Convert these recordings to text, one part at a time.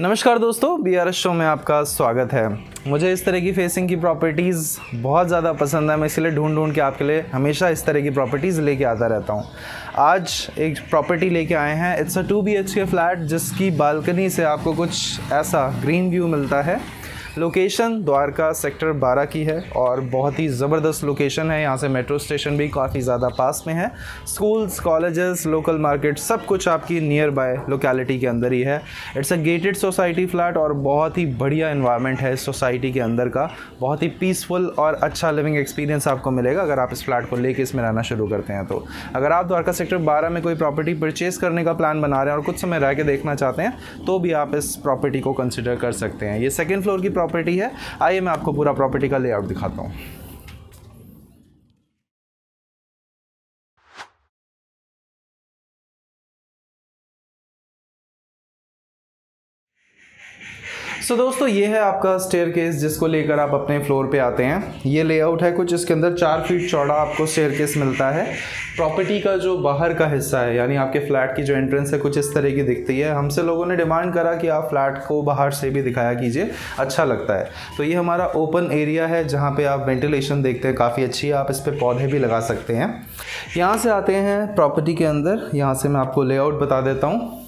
नमस्कार दोस्तों, BRS show में आपका स्वागत है। मुझे इस तरह की फेसिंग की प्रॉपर्टीज़ बहुत ज़्यादा पसंद है। मैं इसलिए ढूंढ के आपके लिए हमेशा इस तरह की प्रॉपर्टीज़ लेके आता रहता हूँ। आज एक प्रॉपर्टी लेके आए हैं। इट्स अ 2 BHK फ्लैट जिसकी बालकनी से आपको कुछ ऐसा ग्रीन व्यू मिलता है। लोकेशन द्वारका सेक्टर 12 की है और बहुत ही ज़बरदस्त लोकेशन है। यहाँ से मेट्रो स्टेशन भी काफ़ी ज़्यादा पास में है। स्कूल्स, कॉलेजेस, लोकल मार्केट सब कुछ आपकी नियर बाय लोकेलिटी के अंदर ही है। It's a gated society flat और बहुत ही बढ़िया इन्वायरमेंट है इस सोसाइटी के अंदर का। बहुत ही पीसफुल और अच्छा लिविंग एक्सपीरियंस आपको मिलेगा अगर आप इस फ्लैट को लेके इसमें रहना शुरू करते हैं। तो अगर आप द्वारका सेक्टर 12 में कोई प्रॉपर्टी परचेज़ करने का प्लान बना रहे हैं और कुछ समय रह के देखना चाहते हैं तो भी आप इस प्रॉपर्टी को कंसिडर कर सकते हैं। ये सेकेंड फ्लोर की प्रॉपर्टी है। आइए मैं आपको पूरा प्रॉपर्टी का लेआउट दिखाता हूँ। सो दोस्तों, ये है आपका स्टेयरकेस जिसको लेकर आप अपने फ्लोर पे आते हैं। ये लेआउट है कुछ। इसके अंदर 4 फीट चौड़ा आपको स्टेयरकेस मिलता है। प्रॉपर्टी का जो बाहर का हिस्सा है यानी आपके फ्लैट की जो एंट्रेंस है कुछ इस तरह की दिखती है। हमसे लोगों ने डिमांड करा कि आप फ्लैट को बाहर से भी दिखाया कीजिए, अच्छा लगता है। तो ये हमारा ओपन एरिया है जहाँ पर आप वेंटिलेशन देखते हैं काफ़ी अच्छी है। आप इस पर पौधे भी लगा सकते हैं। यहाँ से आते हैं प्रॉपर्टी के अंदर। यहाँ से मैं आपको लेआउट बता देता हूँ।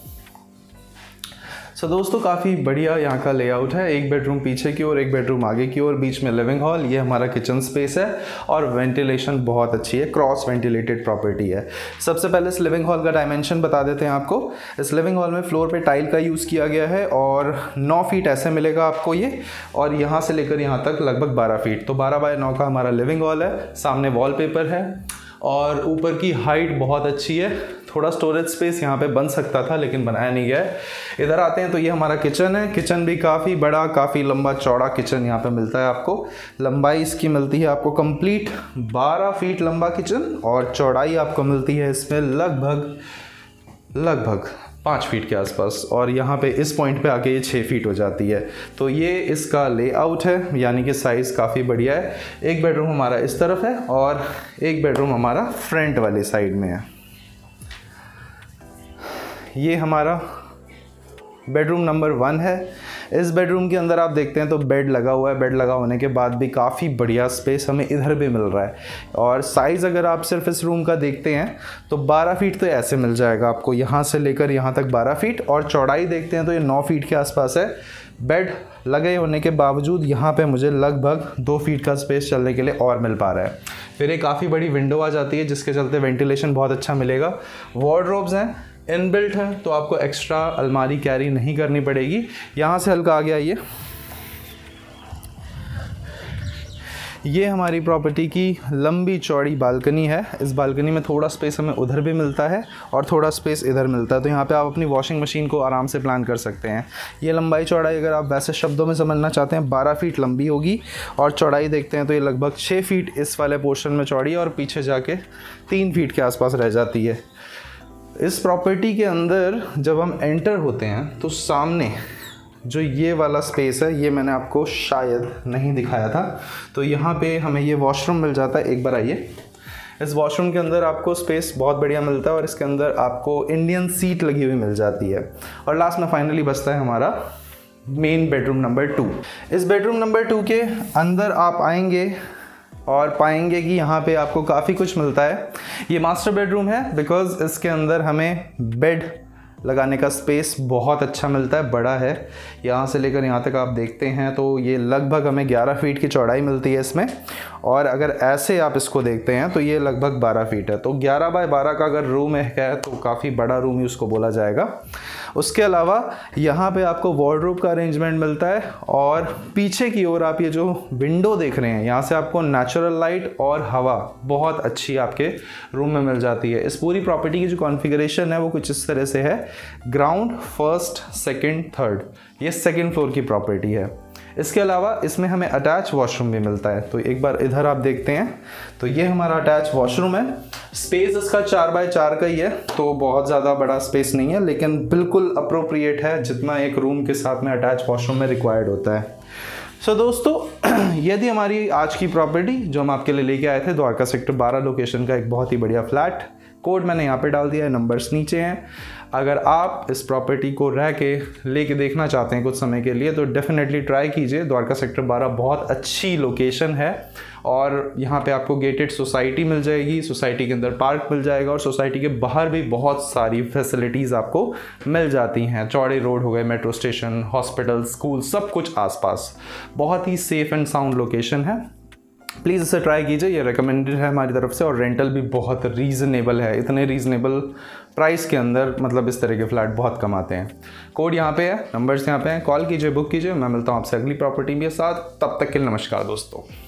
सो दोस्तों, काफ़ी बढ़िया यहाँ का लेआउट है। एक बेडरूम पीछे की ओर, एक बेडरूम आगे की ओर, बीच में लिविंग हॉल। ये हमारा किचन स्पेस है और वेंटिलेशन बहुत अच्छी है। क्रॉस वेंटिलेटेड प्रॉपर्टी है। सबसे पहले इस लिविंग हॉल का डायमेंशन बता देते हैं आपको। इस लिविंग हॉल में फ्लोर पे टाइल का यूज़ किया गया है और 9 फीट ऐसे मिलेगा आपको ये, और यहाँ से लेकर यहाँ तक लगभग 12 फीट। तो 12 बाय 9 का हमारा लिविंग हॉल है। सामने वॉलपेपर है और ऊपर की हाइट बहुत अच्छी है। थोड़ा स्टोरेज स्पेस यहाँ पे बन सकता था लेकिन बनाया नहीं गया है। इधर आते हैं तो ये हमारा किचन है। किचन भी काफ़ी बड़ा, काफ़ी लंबा चौड़ा किचन यहाँ पे मिलता है आपको। लंबाई इसकी मिलती है आपको कंप्लीट 12 फीट लंबा किचन और चौड़ाई आपको मिलती है इसमें लगभग 5 फीट के आसपास, और यहाँ पे इस पॉइंट पे आके ये 6 फीट हो जाती है। तो ये इसका लेआउट है, यानी कि साइज़ काफ़ी बढ़िया है। एक बेडरूम हमारा इस तरफ है और एक बेडरूम हमारा फ्रंट वाली साइड में है। ये हमारा बेडरूम नंबर 1 है। इस बेडरूम के अंदर आप देखते हैं तो बेड लगा हुआ है। बेड लगा होने के बाद भी काफ़ी बढ़िया स्पेस हमें इधर भी मिल रहा है। और साइज़ अगर आप सिर्फ इस रूम का देखते हैं तो 12 फीट तो ऐसे मिल जाएगा आपको, यहाँ से लेकर यहाँ तक 12 फीट। और चौड़ाई देखते हैं तो ये 9 फीट के आसपास है। बेड लगे होने के बावजूद यहाँ पे मुझे लगभग 2 फीट का स्पेस चलने के लिए और मिल पा रहा है। फिर एक काफ़ी बड़ी विंडो आ जाती है जिसके चलते वेंटिलेशन बहुत अच्छा मिलेगा। वार्डरोब्स हैं, इनबिल्ट है तो आपको एक्स्ट्रा अलमारी कैरी नहीं करनी पड़ेगी। यहाँ से हल्का आ गया ये हमारी प्रॉपर्टी की लंबी चौड़ी बालकनी है। इस बालकनी में थोड़ा स्पेस हमें उधर भी मिलता है और थोड़ा स्पेस इधर मिलता है। तो यहाँ पे आप अपनी वॉशिंग मशीन को आराम से प्लान कर सकते हैं। ये लंबाई चौड़ाई अगर आप वैसे शब्दों में समझना चाहते हैं 12 फीट लंबी होगी और चौड़ाई देखते हैं तो ये लगभग 6 फीट इस वाले पोर्शन में चौड़ी और पीछे जाके 3 फीट के आसपास रह जाती है। इस प्रॉपर्टी के अंदर जब हम एंटर होते हैं तो सामने जो ये वाला स्पेस है ये मैंने आपको शायद नहीं दिखाया था। तो यहाँ पे हमें ये वॉशरूम मिल जाता है। एक बार आइए, इस वॉशरूम के अंदर आपको स्पेस बहुत बढ़िया मिलता है और इसके अंदर आपको इंडियन सीट लगी हुई मिल जाती है। और लास्ट में फाइनली बचता है हमारा मेन बेडरूम नंबर 2। इस बेडरूम नंबर 2 के अंदर आप आएंगे और पाएंगे कि यहाँ पे आपको काफ़ी कुछ मिलता है। ये मास्टर बेडरूम है बिकॉज़ इसके अंदर हमें बेड लगाने का स्पेस बहुत अच्छा मिलता है, बड़ा है। यहाँ से लेकर यहाँ तक आप देखते हैं तो ये लगभग हमें 11 फीट की चौड़ाई मिलती है इसमें, और अगर ऐसे आप इसको देखते हैं तो ये लगभग 12 फीट है। तो 11 बाय 12 का अगर रूम है तो काफ़ी बड़ा रूम ही उसको बोला जाएगा। उसके अलावा यहाँ पे आपको वार्डरोब का अरेंजमेंट मिलता है और पीछे की ओर आप ये जो विंडो देख रहे हैं यहाँ से आपको नेचुरल लाइट और हवा बहुत अच्छी आपके रूम में मिल जाती है। इस पूरी प्रॉपर्टी की जो कॉन्फ़िगरेशन है वो कुछ इस तरह से है। ग्राउंड, फर्स्ट, सेकंड, थर्ड, ये सेकंड फ्लोर की प्रॉपर्टी है। इसके अलावा इसमें हमें अटैच वॉशरूम भी मिलता है। तो एक बार इधर आप देखते हैं तो ये हमारा अटैच वॉशरूम है। स्पेस इसका 4 बाय 4 का ही है तो बहुत ज़्यादा बड़ा स्पेस नहीं है, लेकिन बिल्कुल अप्रोप्रिएट है जितना एक रूम के साथ में अटैच वॉशरूम में रिक्वायर्ड होता है। सो दोस्तों, ये थी हमारी आज की प्रॉपर्टी जो हम आपके लिए लेके आए थे। द्वारका सेक्टर 12 लोकेशन का एक बहुत ही बढ़िया फ्लैट। कोड मैंने यहाँ पे डाल दिया है, नंबर्स नीचे हैं। अगर आप इस प्रॉपर्टी को रह के लेके देखना चाहते हैं कुछ समय के लिए तो डेफिनेटली ट्राई कीजिए। द्वारका सेक्टर 12 बहुत अच्छी लोकेशन है और यहाँ पे आपको गेटेड सोसाइटी मिल जाएगी, सोसाइटी के अंदर पार्क मिल जाएगा और सोसाइटी के बाहर भी बहुत सारी फैसिलिटीज़ आपको मिल जाती हैं। चौड़े रोड हो गए, मेट्रो स्टेशन, हॉस्पिटल, स्कूल, सब कुछ आसपास। बहुत ही सेफ़ एंड साउंड लोकेशन है, प्लीज़ इसे ट्राई कीजिए। ये रिकमेंडेड है हमारी तरफ से और रेंटल भी बहुत रीज़नेबल है। इतने रीज़नेबल प्राइस के अंदर मतलब इस तरह के फ्लैट बहुत कम आते हैं। कोड यहाँ पे है, नंबर्स यहाँ पे हैं, कॉल कीजिए, बुक कीजिए। मैं मिलता हूँ आपसे अगली प्रॉपर्टी के साथ, तब तक के लिए नमस्कार दोस्तों।